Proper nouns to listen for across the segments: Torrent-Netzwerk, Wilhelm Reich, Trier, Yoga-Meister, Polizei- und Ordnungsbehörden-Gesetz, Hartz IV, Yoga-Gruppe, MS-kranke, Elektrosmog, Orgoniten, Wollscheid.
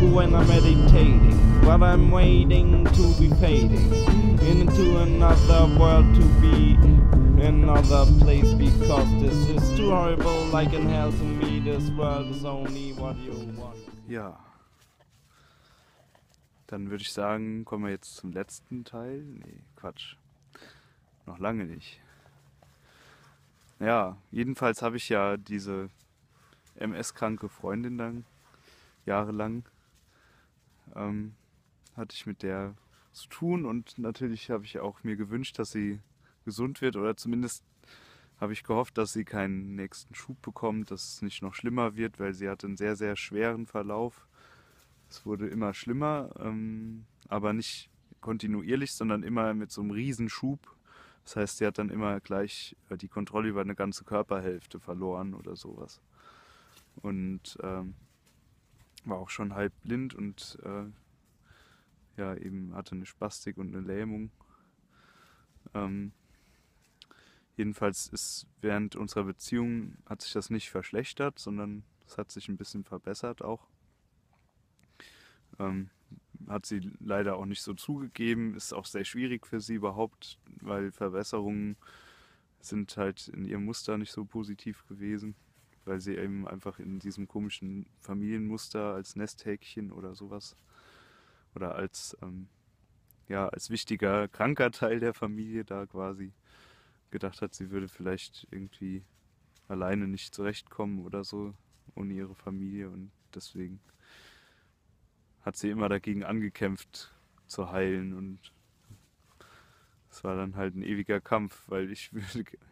when I'm meditating, but I'm waiting to be fading into another world, to be another place, because this is too horrible, like in hell to me, this world is only what you want. Ja, dann würde ich sagen, kommen wir jetzt zum letzten Teil. Nee, Quatsch, noch lange nicht. Ja, jedenfalls habe ich ja diese MS-kranke Freundin dann jahrelang hatte ich mit der zu tun, und natürlich habe ich auch mir gewünscht, dass sie gesund wird, oder zumindest habe ich gehofft, dass sie keinen nächsten Schub bekommt, dass es nicht noch schlimmer wird, weil sie hatte einen sehr, sehr schweren Verlauf. Es wurde immer schlimmer, aber nicht kontinuierlich, sondern immer mit so einem Riesenschub. Das heißt, sie hat dann immer gleich die Kontrolle über eine ganze Körperhälfte verloren oder sowas. Und war auch schon halb blind und ja, eben hatte eine Spastik und eine Lähmung. Jedenfalls ist während unserer Beziehung hat sich das nicht verschlechtert, sondern es hat sich ein bisschen verbessert auch. Hat sie leider auch nicht so zugegeben, ist auch sehr schwierig für sie überhaupt, weil Verbesserungen sind halt in ihrem Muster nicht so positiv gewesen, weil sie eben einfach in diesem komischen Familienmuster als Nesthäkchen oder sowas oder als, ja, als wichtiger, kranker Teil der Familie da quasi gedacht hat, sie würde vielleicht irgendwie alleine nicht zurechtkommen oder so ohne ihre Familie, und deswegen hat sie immer dagegen angekämpft zu heilen, und es war dann halt ein ewiger Kampf, weil ich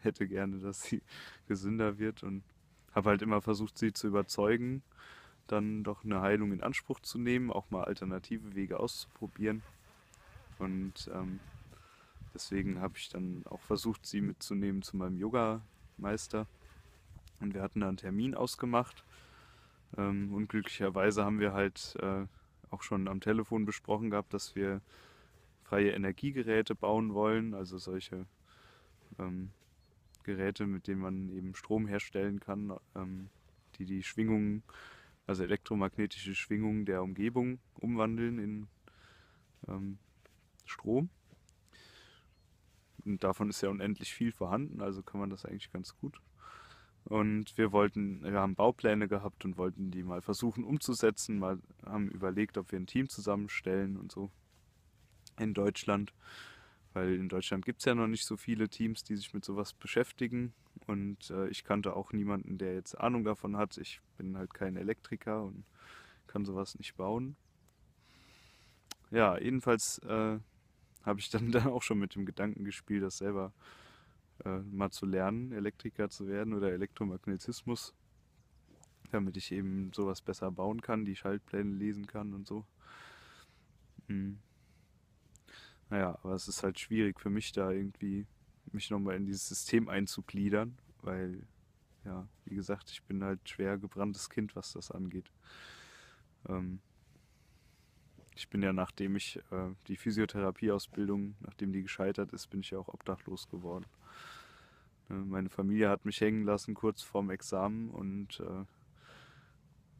hätte gerne, dass sie gesünder wird, und habe halt immer versucht, sie zu überzeugen, dann doch eine Heilung in Anspruch zu nehmen, auch mal alternative Wege auszuprobieren, und deswegen habe ich dann auch versucht, sie mitzunehmen zu meinem Yoga-Meister, und wir hatten da einen Termin ausgemacht, und glücklicherweise haben wir halt auch schon am Telefon besprochen gehabt, dass wir freie Energiegeräte bauen wollen, also solche Geräte, mit denen man eben Strom herstellen kann, die die Schwingungen, also elektromagnetische Schwingungen der Umgebung umwandeln in Strom. Und davon ist ja unendlich viel vorhanden, also kann man das eigentlich ganz gut. Und wir haben Baupläne gehabt und wollten die mal versuchen umzusetzen, haben überlegt, ob wir ein Team zusammenstellen und so in Deutschland. Weil in Deutschland gibt es ja noch nicht so viele Teams, die sich mit sowas beschäftigen, und ich kannte auch niemanden, der jetzt Ahnung davon hat. Ich bin halt kein Elektriker und kann sowas nicht bauen. Ja, jedenfalls habe ich dann auch schon mit dem Gedanken gespielt, das selber mal zu lernen, Elektriker zu werden oder Elektromagnetismus, damit ich eben sowas besser bauen kann, die Schaltpläne lesen kann und so. Hm. Naja, aber es ist halt schwierig für mich, da irgendwie mich nochmal in dieses System einzugliedern, weil, ja, wie gesagt, ich bin halt schwer gebranntes Kind, was das angeht. Ich bin ja, nachdem ich die Physiotherapieausbildung, nachdem die gescheitert ist, bin ich ja auch obdachlos geworden. Meine Familie hat mich hängen lassen kurz vorm Examen, und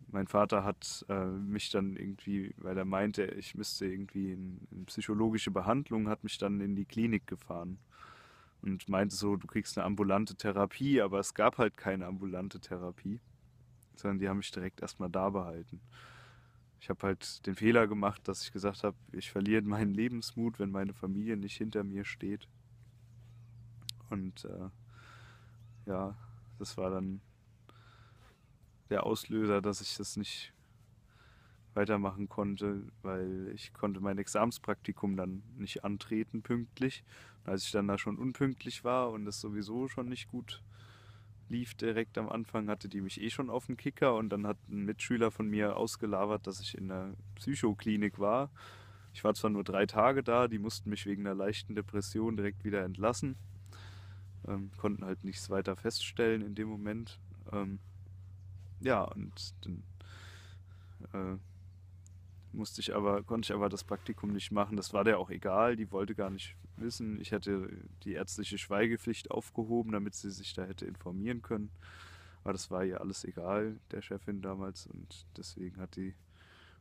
mein Vater hat mich dann irgendwie, weil er meinte, ich müsste irgendwie in psychologische Behandlung, hat mich dann in die Klinik gefahren und meinte so, du kriegst eine ambulante Therapie, aber es gab halt keine ambulante Therapie, sondern die haben mich direkt erstmal da behalten. Ich habe halt den Fehler gemacht, dass ich gesagt habe, ich verliere meinen Lebensmut, wenn meine Familie nicht hinter mir steht. Und ja, das war dann der Auslöser, dass ich das nicht weitermachen konnte, weil ich konnte mein Examenspraktikum dann nicht antreten pünktlich. Und als ich dann da schon unpünktlich war und es sowieso schon nicht gut lief direkt am Anfang, hatte die mich eh schon auf dem Kicker, und dann hat ein Mitschüler von mir ausgelabert, dass ich in der Psychoklinik war. Ich war zwar nur 3 Tage da, die mussten mich wegen einer leichten Depression direkt wieder entlassen, konnten halt nichts weiter feststellen in dem Moment. Ja, und dann konnte ich aber das Praktikum nicht machen. Das war der auch egal, die wollte gar nicht wissen. Ich hätte die ärztliche Schweigepflicht aufgehoben, damit sie sich da hätte informieren können. Aber das war ihr alles egal, der Chefin damals. Und deswegen hat die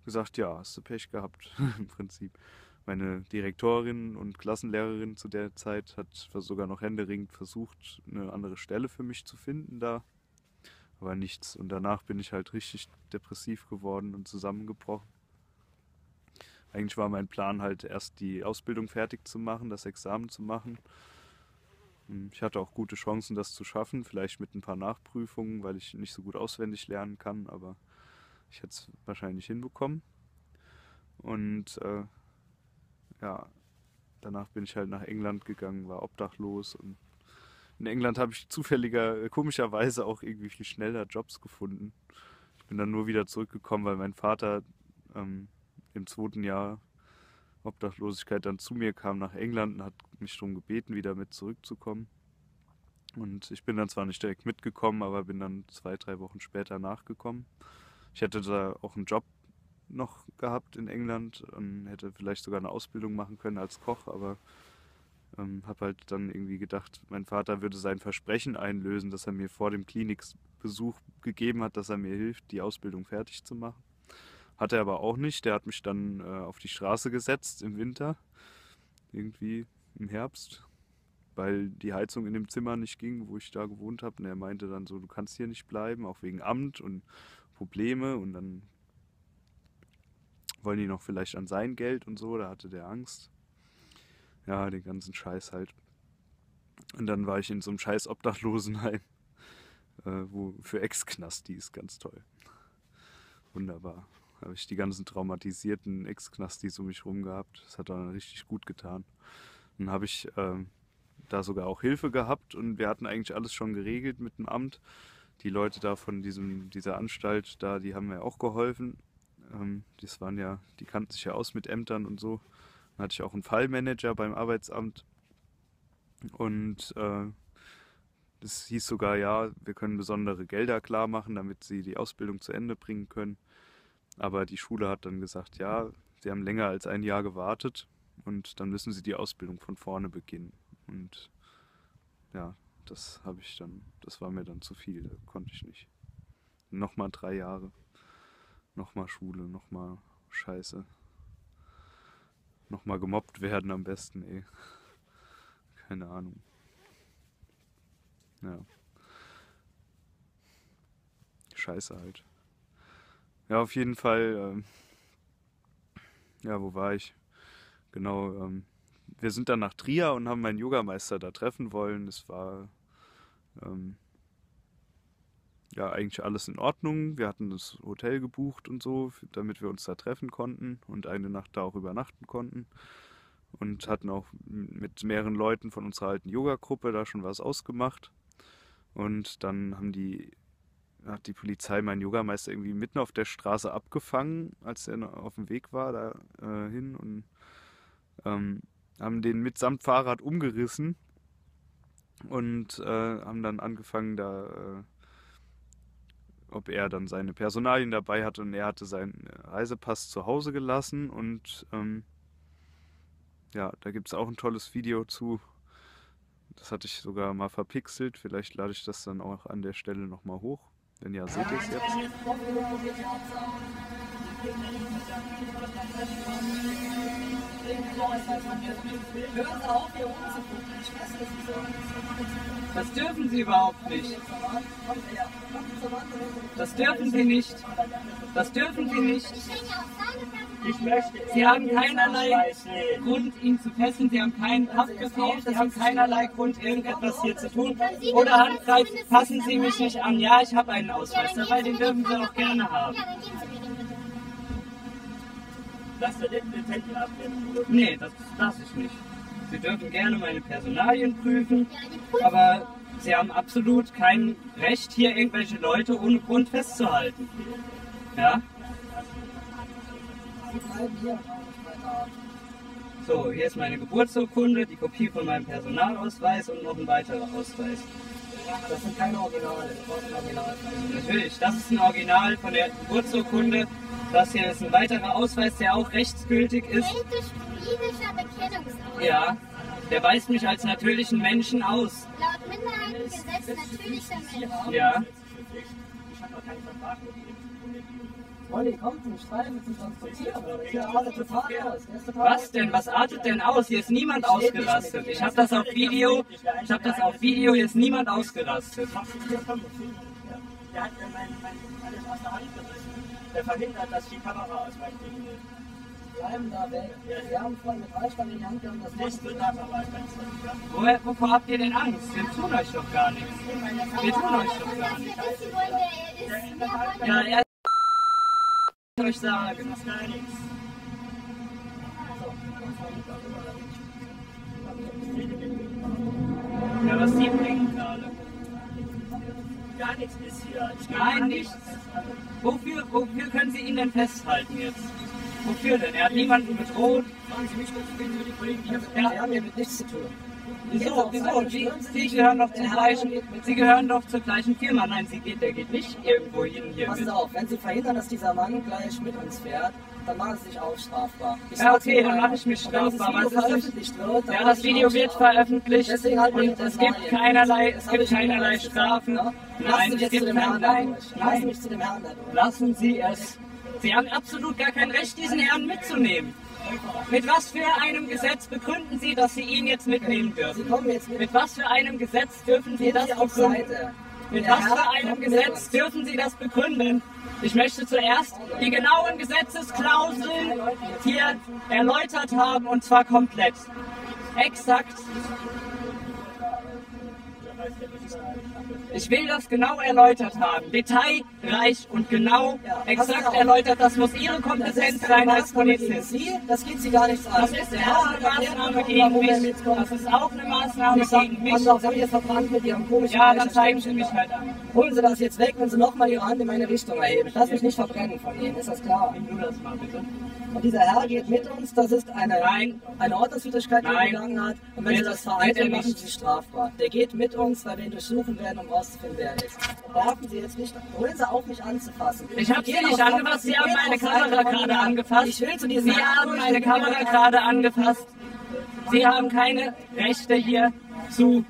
gesagt, ja, hast du Pech gehabt im Prinzip. Meine Direktorin und Klassenlehrerin zu der Zeit hat sogar noch händeringend versucht, eine andere Stelle für mich zu finden da. Aber nichts. Und danach bin ich halt richtig depressiv geworden und zusammengebrochen. Eigentlich war mein Plan halt erst die Ausbildung fertig zu machen, das Examen zu machen. Ich hatte auch gute Chancen, das zu schaffen, vielleicht mit ein paar Nachprüfungen, weil ich nicht so gut auswendig lernen kann, aber ich hätte es wahrscheinlich hinbekommen. Und ja, danach bin ich halt nach England gegangen, war obdachlos. Und in England habe ich komischerweise auch irgendwie viel schneller Jobs gefunden. Ich bin dann nur wieder zurückgekommen, weil mein Vater im 2. Jahr Obdachlosigkeit dann zu mir kam nach England und hat mich darum gebeten, wieder mit zurückzukommen. Und ich bin dann zwar nicht direkt mitgekommen, aber bin dann 2, 3 Wochen später nachgekommen. Ich hätte da auch einen Job noch gehabt in England und hätte vielleicht sogar eine Ausbildung machen können als Koch, aber habe halt dann irgendwie gedacht, mein Vater würde sein Versprechen einlösen, das er mir vor dem Klinikbesuch gegeben hat, dass er mir hilft, die Ausbildung fertig zu machen. Hat er aber auch nicht. Der hat mich dann auf die Straße gesetzt im Winter, irgendwie im Herbst, weil die Heizung in dem Zimmer nicht ging, wo ich da gewohnt habe. Und er meinte dann so, du kannst hier nicht bleiben, auch wegen Amt und Probleme. Und dann wollen die noch vielleicht an sein Geld und so, da hatte der Angst. Ja, den ganzen Scheiß halt. Und dann war ich in so einem scheiß Obdachlosenheim, wo für Ex-Knasti ist ganz toll. Wunderbar. Habe ich die ganzen traumatisierten Ex-Knastis um mich rum gehabt. Das hat dann richtig gut getan. Dann habe ich da sogar auch Hilfe gehabt und wir hatten eigentlich alles schon geregelt mit dem Amt. Die Leute da von dieser Anstalt da, die haben mir auch geholfen. Die kannten sich ja aus mit Ämtern und so. Dann hatte ich auch einen Fallmanager beim Arbeitsamt. Und das hieß sogar, ja, wir können besondere Gelder klar machen, damit sie die Ausbildung zu Ende bringen können. Aber die Schule hat dann gesagt, ja, sie haben länger als ein Jahr gewartet und dann müssen sie die Ausbildung von vorne beginnen. Und ja, das war mir dann zu viel, da konnte ich nicht. Nochmal 3 Jahre, nochmal Schule, nochmal Scheiße, nochmal gemobbt werden am besten, ey. Keine Ahnung. Ja. Scheiße halt. Ja, auf jeden Fall, ja, wo war ich? Genau, wir sind dann nach Trier und haben meinen Yoga-Meister da treffen wollen. Es war, ja, eigentlich alles in Ordnung. Wir hatten das Hotel gebucht und so, damit wir uns da treffen konnten und eine Nacht da auch übernachten konnten. Und hatten auch mit mehreren Leuten von unserer alten Yoga-Gruppe da schon was ausgemacht. Und dann hat die Polizei meinen Yogameister irgendwie mitten auf der Straße abgefangen, als er auf dem Weg war da hin und haben den mitsamt Fahrrad umgerissen und haben dann angefangen, ob er dann seine Personalien dabei hatte, und er hatte seinen Reisepass zu Hause gelassen und ja, da gibt es auch ein tolles Video zu. Das hatte ich sogar mal verpixelt, vielleicht lade ich das dann auch an der Stelle nochmal hoch. Denn ja, seht ihr es jetzt? Das dürfen Sie überhaupt nicht. Das dürfen Sie nicht. Das dürfen Sie nicht. Sie haben keinerlei Grund, ihn zu fesseln. Sie haben keinen Haftbefehl. Sie haben keinerlei Grund, irgendetwas hier zu tun. Oder Handgreif, passen Sie mich nicht an. Ja, ich habe einen Ausweis dabei, den dürfen Sie auch gerne haben. Nee, das darf ich nicht. Sie dürfen gerne meine Personalien prüfen, aber Sie haben absolut kein Recht, hier irgendwelche Leute ohne Grund festzuhalten. Ja? So, hier ist meine Geburtsurkunde, die Kopie von meinem Personalausweis und noch ein weiterer Ausweis. Das sind keine Originale, das braucht ein Original. Natürlich, das ist ein Original von der Geburtsurkunde. Das hier ist ein weiterer Ausweis, der auch rechtsgültig ist. Jüdischer Bekennungsausweis. Ja, der weist mich als natürlichen Menschen aus. Laut Minderheitengesetz natürlicher Mensch. Ja. Ich habe noch keinen Vertrag mit Ihnen. Und ich komme zum Schreiben zu transportieren. Hier artet total aus. Was denn? Was artet denn aus? Hier ist niemand ausgerastet. Ich habe das auf Video. Ich habe das auf Video. Hier ist niemand ausgerastet. Der hat mir alles aus der Hand gerissen. Der verhindert, dass die Kamera aus meinem Ding nimmt. Bleiben da weg. Wir haben vorhin mit Reichsband in die Hand genommen, das nächste darf aber nicht. Wovor habt ihr denn Angst? Wir tun euch doch gar nichts. Wir tun euch doch gar nichts. Ja, er kann euch sagen, das ist gar nichts. Ja, was die bringen gerade? Gar nichts ist hier. Nein, nichts. Wofür können Sie ihn denn festhalten jetzt? Wofür denn? Er hat niemanden bedroht. Fragen Sie mich kurz, reden Sie mit den Kollegen, die hier sind. Sie haben ja mit nichts zu tun. Wieso? Sie gehören doch zum gleichen, Sie gehören doch zur gleichen Firma. Nein, der geht nicht irgendwo hin hier. Passen Sie auf, wenn Sie verhindern, dass dieser Mann gleich mit uns fährt, dann machen Sie sich auch strafbar. Ja, okay, dann mache ich mich strafbar. Wenn das Video veröffentlicht wird, dann ja, das Video wird veröffentlicht und es gibt keinerlei Strafen. Nein, es gibt keinerlei. Lassen Sie mich zu dem Herrn da durch. Lassen Sie es. Sie haben absolut gar kein Recht, diesen Herrn mitzunehmen. Mit was für einem Gesetz begründen Sie, dass Sie ihn jetzt mitnehmen dürfen? Mit was für einem Gesetz dürfen Sie das begründen? Mit was für einem Gesetz dürfen Sie das begründen? Ich möchte zuerst die genauen Gesetzesklauseln hier erläutert haben, und zwar komplett. Exakt. Ich will das genau erläutert haben, detailreich und genau, ja, exakt erläutert. Das muss Ihre Kompetenz sein als Polizist. Das geht Sie gar nichts an. Das ist auch eine Maßnahme gegen mich. Das ist auch eine Maßnahme gegen mich. Sie haben jetzt verbrannt mit Ihrem komischen. Ja, dann zeigen Sie mich halt an. Holen Sie das jetzt weg, wenn Sie nochmal Ihre Hand in meine Richtung erheben. Ich lasse mich nicht verbrennen von Ihnen, ist das klar? Nimm du das mal bitte. Und dieser Herr geht mit uns, das ist eine Ordnungswidrigkeit, die er begangen hat. Und wenn Sie das vereinzeln machen, ist es strafbar. Der geht mit uns, weil wir ihn durchsuchen werden, um rauszufinden, wer er ist. Werfen Sie jetzt nicht, holen Sie auf, mich anzufassen. Ich habe Sie nicht angefasst, Sie haben meine Kamera gerade angefasst. Ich will zu diesem Sie haben meine Kamera gerade angefasst. Sie haben keine Rechte hier zu.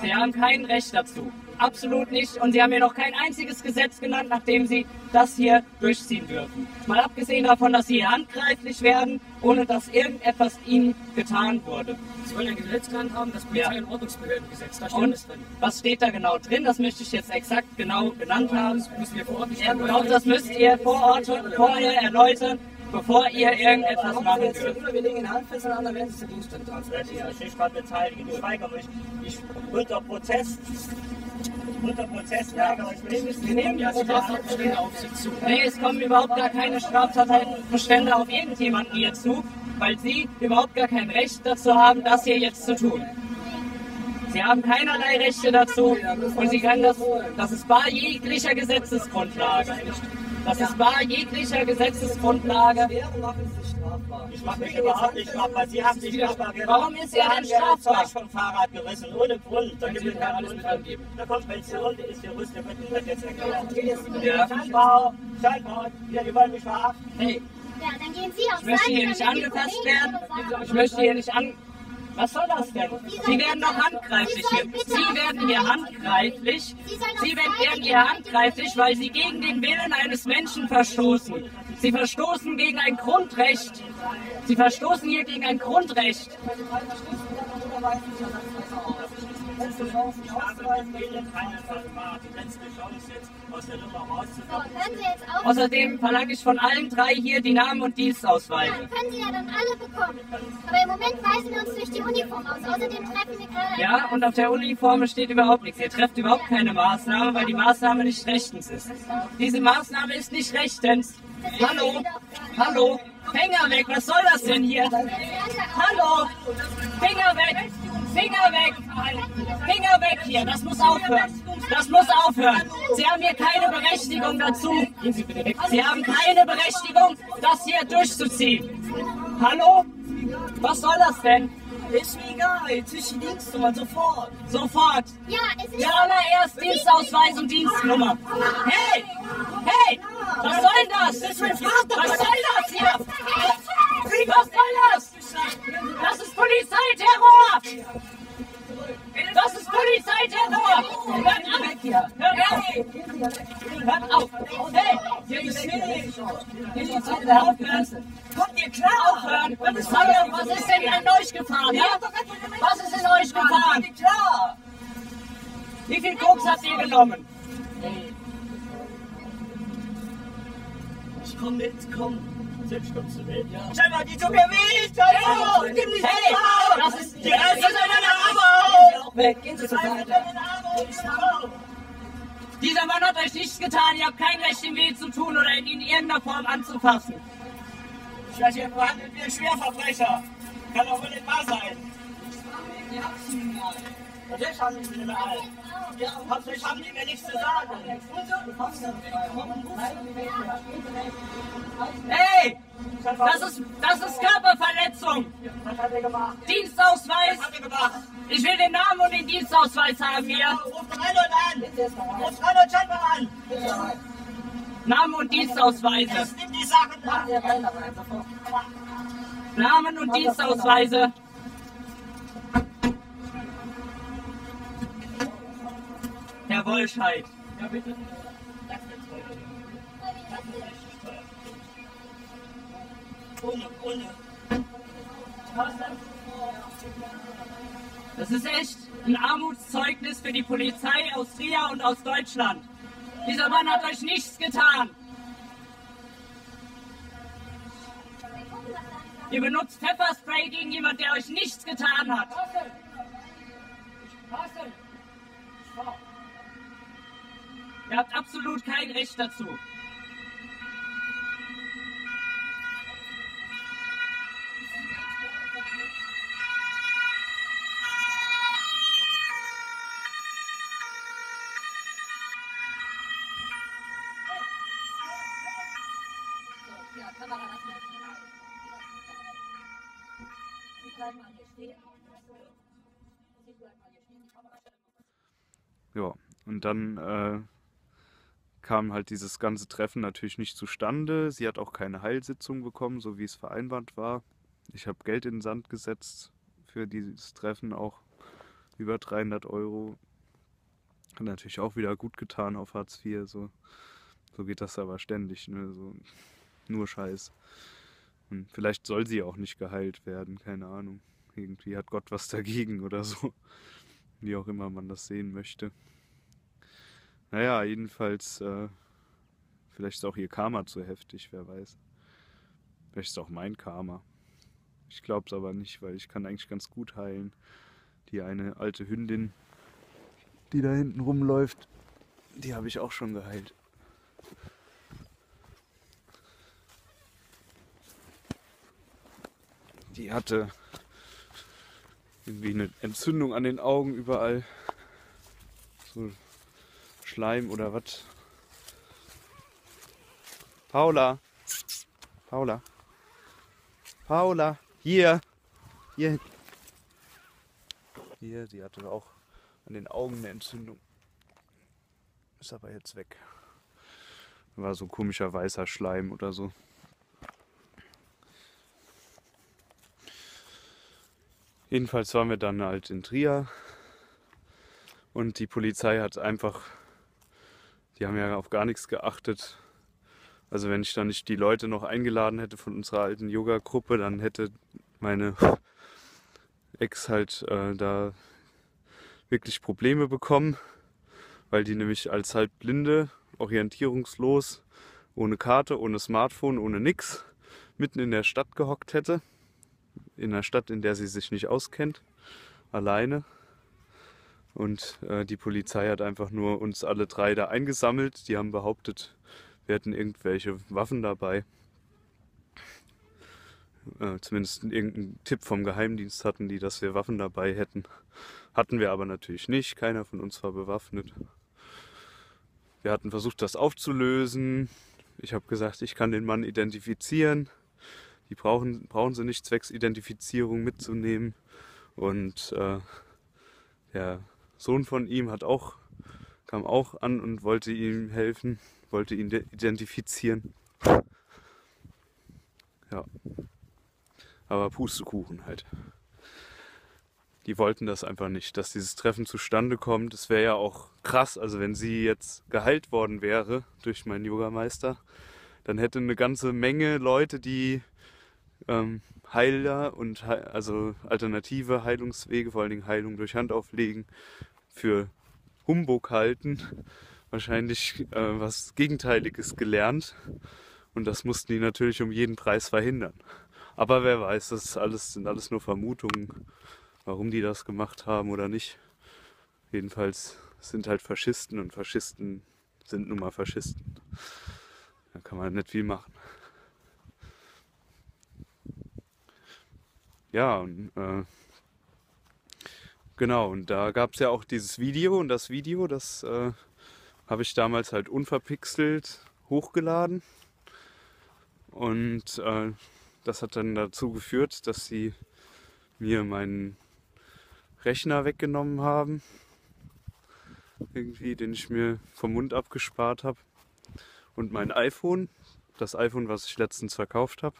Sie haben kein Recht dazu. Absolut nicht. Und Sie haben mir noch kein einziges Gesetz genannt, nach dem Sie das hier durchziehen dürfen. Mal abgesehen davon, dass Sie handgreiflich werden, ohne dass irgendetwas Ihnen getan wurde. Sie wollen ein Gesetz genannt haben, das Polizei- und Ordnungsbehörden-Gesetz. Da steht alles drin. Was steht da genau drin? Das möchte ich jetzt exakt genau genannt haben. Das müssen wir vor Ort nicht erläutern. Das müsst ihr vor Ort vorher erläutern, bevor ihr irgendetwas machen dürft. Wir legen den Handfesseln an, dann werden Sie zur Dienststelle transportieren. Ich stehe gerade beteiligt. Ich weigere mich. Ich unter Prozess. Unter Prozess, ja, aber wir nehmen ja Straftatbestände auf Sie zu. Nee, es kommen überhaupt gar keine Straftatbestände auf irgendjemanden hier zu, weil Sie überhaupt gar kein Recht dazu haben, das hier jetzt zu tun. Sie haben keinerlei Rechte dazu und Sie können das ist bar jeglicher Gesetzesgrundlage. Das ist bar jeglicher Gesetzesgrundlage. Ich mache mich überhaupt nicht strafbar. Sie haben sich strafbar gemacht. Warum ist er denn strafbar? Ich habe vom Fahrrad gerissen, ohne Grund. Da gibt es keinen Grund. Da kommt, wenn es die Runde ist, der Rüst, der wird Ihnen jetzt erklären. Ja. Scheinbar, die wollen mich verhaften. Hey. Ja, dann gehen Sie auf. Ich möchte hier nicht angepasst werden. Ich möchte hier nicht an. Was soll das denn? Sie werden doch handgreiflich hier. Sie werden hier handgreiflich. Sie werden hier handgreiflich, weil Sie gegen den Willen eines Menschen verstoßen. Sie verstoßen gegen ein Grundrecht. Sie verstoßen hier gegen ein Grundrecht. Außerdem verlange ich von allen drei hier die Namen und Dienstausweise. Ja, können Sie ja dann alle bekommen. Aber im Moment weisen wir uns durch die Uniform aus. Außerdem treffen wir gerade... Ja, und auf der Uniform steht überhaupt nichts. Ihr trefft überhaupt keine Maßnahme, weil die Maßnahme nicht rechtens ist. Diese Maßnahme ist nicht rechtens. Hallo, hallo, Finger weg, was soll das denn hier? Hallo, Finger weg! Finger weg! Finger weg hier! Das muss aufhören! Das muss aufhören! Sie haben hier keine Berechtigung dazu! Sie haben keine Berechtigung, das hier durchzuziehen! Hallo? Was soll das denn? Ist mir egal, zwischen Dienstnummern, sofort! Sofort! Ja, allererst Dienstausweis und Dienstnummer! Hey! Hey! Was soll das? Das ist mein Vater! Was soll das hier? Was soll das? Das ist Polizeiterror! Das ist Polizeiterror! Hört auf! Hört auf! Hey! Kommt ihr klar aufhören? Was ist denn an euch gefahren? Ja? Was ist in euch gefahren? Klar. Wie viel Koks habt ihr genommen? Ich komm mit, komm. Selbst kommst du mit. Ja. Schau mal, die tun mir weh! Hey, das ist die Eltern in den Arm! Weg, gehen Sie zur Seite. Dieser Mann hat euch nichts getan, ihr habt kein Recht, ihm weh zu tun oder ihn in irgendeiner Form anzufassen. Ich weiß, ihr behandelt wie ein Schwerverbrecher. Kann auch wohl nicht wahr sein. Natürlich haben die mir nichts zu sagen. Hey! Das ist Körperverletzung! Was hat er gemacht? Dienstausweis! Was hat er gemacht? Ich will den Namen und den Dienstausweis haben hier! Ruf 300 an! Ruf 300 Scheinbar an! Namen und Dienstausweise! Jetzt nimm die Sachen an! Namen und Dienstausweise! Herr Wollscheid. Ja, bitte. Das ist teuer. Das ist richtig teuer. Ohne. Das ist echt ein Armutszeugnis für die Polizei aus Trier und aus Deutschland. Dieser Mann hat euch nichts getan. Ihr benutzt Pfefferspray gegen jemanden, der euch nichts getan hat. Marcel! Ihr habt absolut kein Recht dazu. Ja, und dann kam halt dieses ganze Treffen natürlich nicht zustande. Sie hat auch keine Heilsitzung bekommen, so wie es vereinbart war. Ich habe Geld in den Sand gesetzt für dieses Treffen, auch über 300 Euro. Hat natürlich auch wieder gut getan auf Hartz IV. So geht das aber ständig, ne? So, nur Scheiß. Und vielleicht soll sie auch nicht geheilt werden, keine Ahnung. Irgendwie hat Gott was dagegen oder so. Wie auch immer man das sehen möchte. Naja, jedenfalls, vielleicht ist auch ihr Karma zu heftig, wer weiß. Vielleicht ist auch mein Karma. Ich glaube es aber nicht, weil ich kann eigentlich ganz gut heilen. Die eine alte Hündin, die da hinten rumläuft, die habe ich auch schon geheilt. Die hatte irgendwie eine Entzündung an den Augen überall. So. Schleim oder was? Paula, hier. Hier, die hatte auch an den Augen eine Entzündung. Ist aber jetzt weg. War so komischer weißer Schleim oder so. Jedenfalls waren wir dann halt in Trier. Und die Polizei hat einfach... Die haben ja auf gar nichts geachtet. Also wenn ich da nicht die Leute noch eingeladen hätte von unserer alten Yoga-Gruppe, dann hätte meine Ex halt da wirklich Probleme bekommen, weil die nämlich als Halbblinde, orientierungslos, ohne Karte, ohne Smartphone, ohne nix, mitten in der Stadt gehockt hätte. In einer Stadt, in der sie sich nicht auskennt, alleine. Und die Polizei hat einfach nur uns alle drei da eingesammelt. Die haben behauptet, wir hätten irgendwelche Waffen dabei. Zumindest irgendeinen Tipp vom Geheimdienst hatten die, dass wir Waffen dabei hätten. Hatten wir aber natürlich nicht. Keiner von uns war bewaffnet. Wir hatten versucht, das aufzulösen. Ich habe gesagt, ich kann den Mann identifizieren. Die brauchen sie nicht zwecks Identifizierung mitzunehmen. Und der Sohn von ihm kam auch an und wollte ihm helfen, wollte ihn identifizieren. Ja, aber Pustekuchen halt. Die wollten das einfach nicht, dass dieses Treffen zustande kommt. Es wäre ja auch krass, also wenn sie jetzt geheilt worden wäre durch meinen Yoga-Meister, dann hätte eine ganze Menge Leute, die Heiler und also alternative Heilungswege, vor allen Dingen Heilung durch Handauflegen, für Humbug halten, wahrscheinlich was Gegenteiliges gelernt. Und das mussten die natürlich um jeden Preis verhindern. Aber wer weiß, das alles, sind alles nur Vermutungen, warum die das gemacht haben oder nicht. Jedenfalls sind halt Faschisten und Faschisten sind nun mal Faschisten. Da kann man nicht viel machen. Ja, und, genau, und da gab es ja auch dieses Video, und das Video, das habe ich damals halt unverpixelt hochgeladen. Und das hat dann dazu geführt, dass sie mir meinen Rechner weggenommen haben, irgendwie, den ich mir vom Mund abgespart habe, und mein iPhone, das iPhone, was ich letztens verkauft habe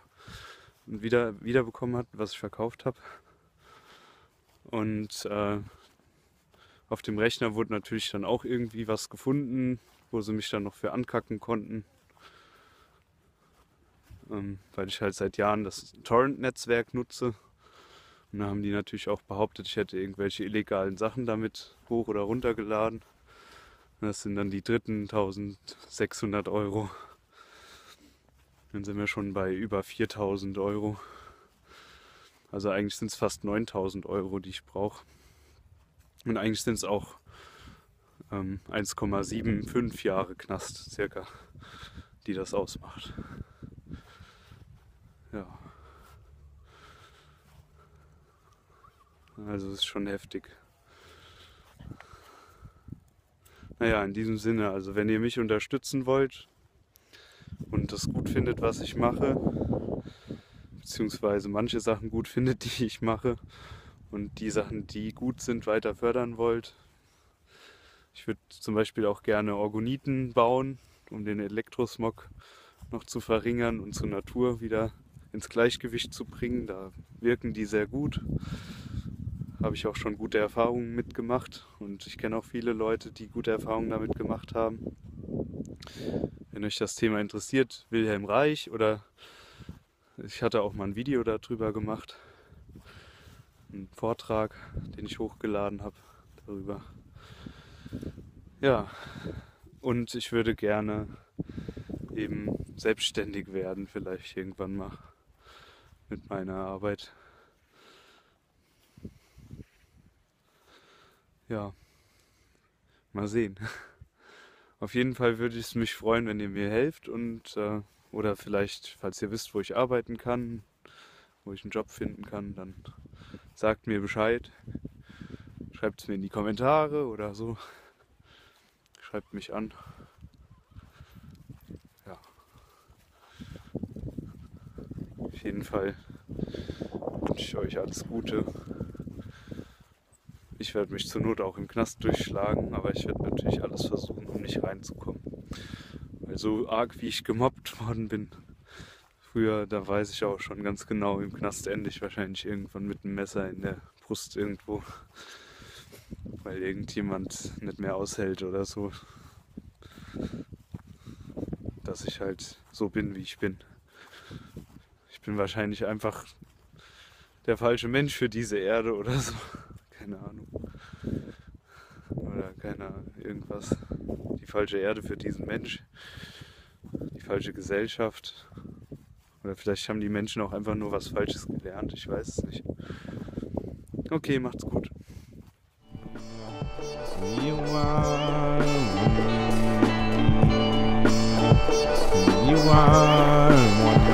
und wiederbekommen habe, was ich verkauft habe. Und auf dem Rechner wurde natürlich dann auch irgendwie was gefunden, wo sie mich dann noch für ankacken konnten, weil ich halt seit Jahren das Torrent-Netzwerk nutze. Und da haben die natürlich auch behauptet, ich hätte irgendwelche illegalen Sachen damit hoch- oder runtergeladen. Und das sind dann die dritten 1600 Euro. Dann sind wir schon bei über 4000 Euro. Also eigentlich sind es fast 9000 Euro, die ich brauche. Und eigentlich sind es auch 1,75 Jahre Knast circa, die das ausmacht. Ja. Also ist schon heftig. Naja, in diesem Sinne, also wenn ihr mich unterstützen wollt und das gut findet, was ich mache, beziehungsweise manche Sachen gut findet, die ich mache, und die Sachen, die gut sind, weiter fördern wollt. Ich würde zum Beispiel auch gerne Orgoniten bauen, um den Elektrosmog noch zu verringern und zur Natur wieder ins Gleichgewicht zu bringen. Da wirken die sehr gut. Habe ich auch schon gute Erfahrungen mitgemacht, und ich kenne auch viele Leute, die gute Erfahrungen damit gemacht haben. Wenn euch das Thema interessiert, Wilhelm Reich, oder ich hatte auch mal ein Video darüber gemacht, einen Vortrag, den ich hochgeladen habe darüber. Ja, und ich würde gerne eben selbstständig werden, vielleicht irgendwann mal mit meiner Arbeit. Ja, mal sehen. Auf jeden Fall würde ich es mich freuen, wenn ihr mir helft, und oder vielleicht, falls ihr wisst, wo ich arbeiten kann, wo ich einen Job finden kann, dann sagt mir Bescheid. Schreibt es mir in die Kommentare oder so. Schreibt mich an. Ja. Auf jeden Fall wünsche ich euch alles Gute. Ich werde mich zur Not auch im Knast durchschlagen, aber ich werde natürlich alles versuchen, um nicht reinzukommen. Weil so arg, wie ich gemobbt worden bin früher, da weiß ich auch schon ganz genau, im Knast ende ich wahrscheinlich irgendwann mit einem Messer in der Brust irgendwo, weil irgendjemand nicht mehr aushält oder so, dass ich halt so bin, wie ich bin. Ich bin wahrscheinlich einfach der falsche Mensch für diese Erde oder so. Keine Ahnung. Oder keiner, irgendwas. Die falsche Erde für diesen Mensch. Die falsche Gesellschaft. Oder vielleicht haben die Menschen auch einfach nur was Falsches gelernt. Ich weiß es nicht. Okay, macht's gut. You are one.